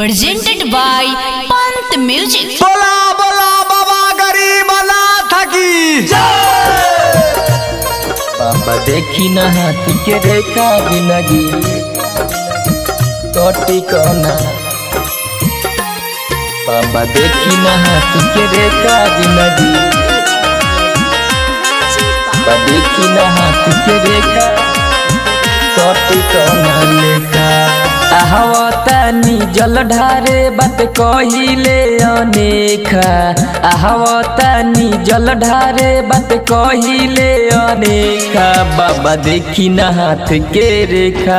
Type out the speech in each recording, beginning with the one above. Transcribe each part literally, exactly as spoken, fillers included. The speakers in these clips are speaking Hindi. Presented by Pant music. बोला बोला बाबा गरीब नाथ की जय। बाबा देखी ना हाथ के रेखा जिंदगी कटी कोना, बाबा देखी ना हाथ के रेखा जिंदगी, बाबा देखी ना हाथ के रेखा कटी कोना लेखा। आहो तनी जल ढारे बात कहिले अनेखा, आहो तनी जल ढारे बात कहिले अनेखा। बाबा देखी ना हाथ के रेखा,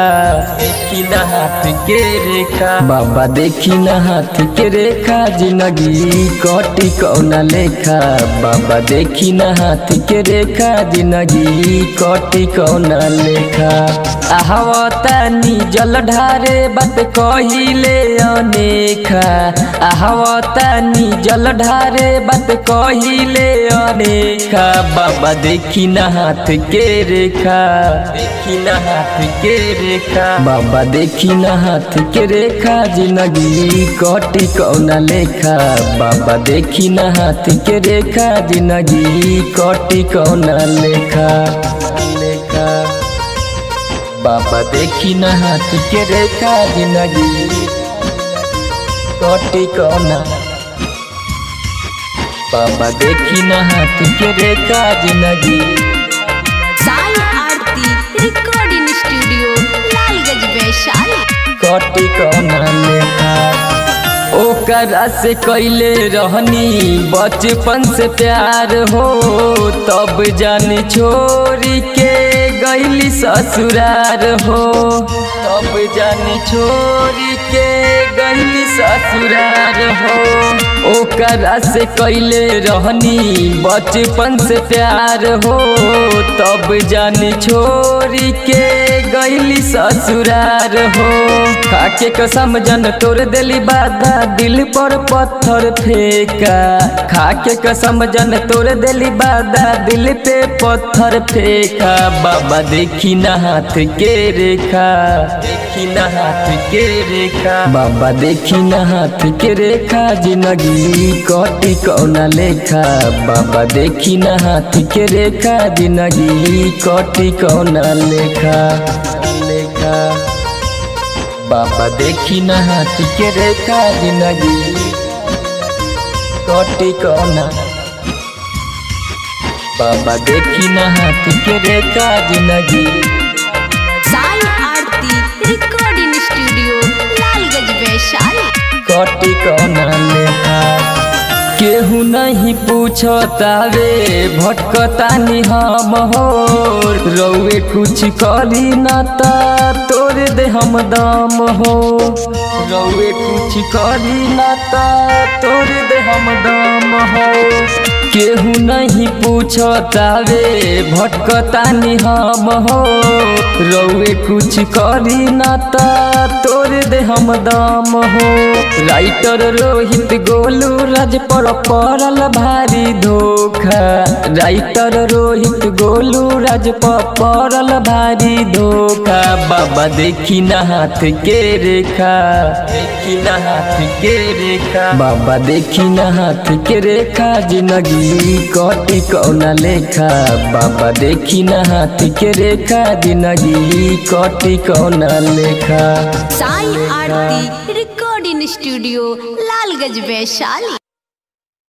देखी ना हाथ के रेखा, बाबा देखी ना हाथ के रेखा जिंदगी कटी कौना लेखा। बाबा देखी ना हाथ के रेखा जिंदगी कटी कौना लेखा। आहो तनी जल ढारे बात कहिले अनेखा, आहो तनी जल ढारे बात कहिले अनेखा। बाबा देखी ना हाथ के रेखा, देखी ना हाथ के रेखा, बाबा देखी ना हाथ के रेखा जिंदगी कटी कौना लेखा। बाबा देखी ना हाथ के रेखा जिंदगी कटी कौना लेखा लेखा। बाबा देखी ना हाथ के रेखा जिंदगी कटी कौना, बाबा देखी ना हाथ के रेखा जिंदगी। आरती रिकॉर्डिंग स्टूडियो लालगंज वैशाली कटी कौना लेखा। ओकरा से कैले रहनी बचपन से प्यार हो, तब जान छोड़ी के गईली ससुरार हो, तब जान छोड़ी के गईली ससुरार हो। ओकरा से कैले रहनी बचपन से प्यार हो, तब जान छोड़ी के गईली ससुरार हो। खाके कसम जान तोड़ दिली बाधा दिल पर पत्थर फेंका, खाके कसम जान तोड़ दिली बाधा दिल पे पत्थर फेंका। बाबा देखी ना हाथ के रेखा, देखी ना हाथ के रेखा, बाबा देखी ना हाथ के रेखा जिंदगी कटी कौना लेखा। बाबा देखी ना हाथ के रेखा जिंदगी कटी कौना लेखा लेखा। बाबा देखी ना हाथ के रेखा जिंदगी कटी कौना, बाबा देखी ना हाथ के रेखा जिंदगी। आरती रिकॉर्डिंग स्टूडियो लालगंज वैशाली कटी कौना लेखा। केहू नहीं पूछतावे भटकतानी हम हो, रौवे कुछ करी ना ता तोर दे हम दम हो, रौवे कुछ करी ना ता तोर दे हम दम हो। केहू नहीं पूछतावे भटकतानी हम हो, रौवे कुछ करी ना ता तोर दे हम दम हो। राइटर रोहित गोलू राज पर पड़ल भारी धोखा, राइटर रोहित गोलू राज पर पड़ल भारी धोखा। बाबा देखी ना हाथ के रेखा, देखी ना हाथ के रेखा, बाबा देखी ना हाथ के रेखा जिंदगी कटी कौना लेखा। बाबा देखी ना हाथ के रेखा जिंदगी कटी कौना लेखा। Sai Aarti recording studio Lalganj Vaishali.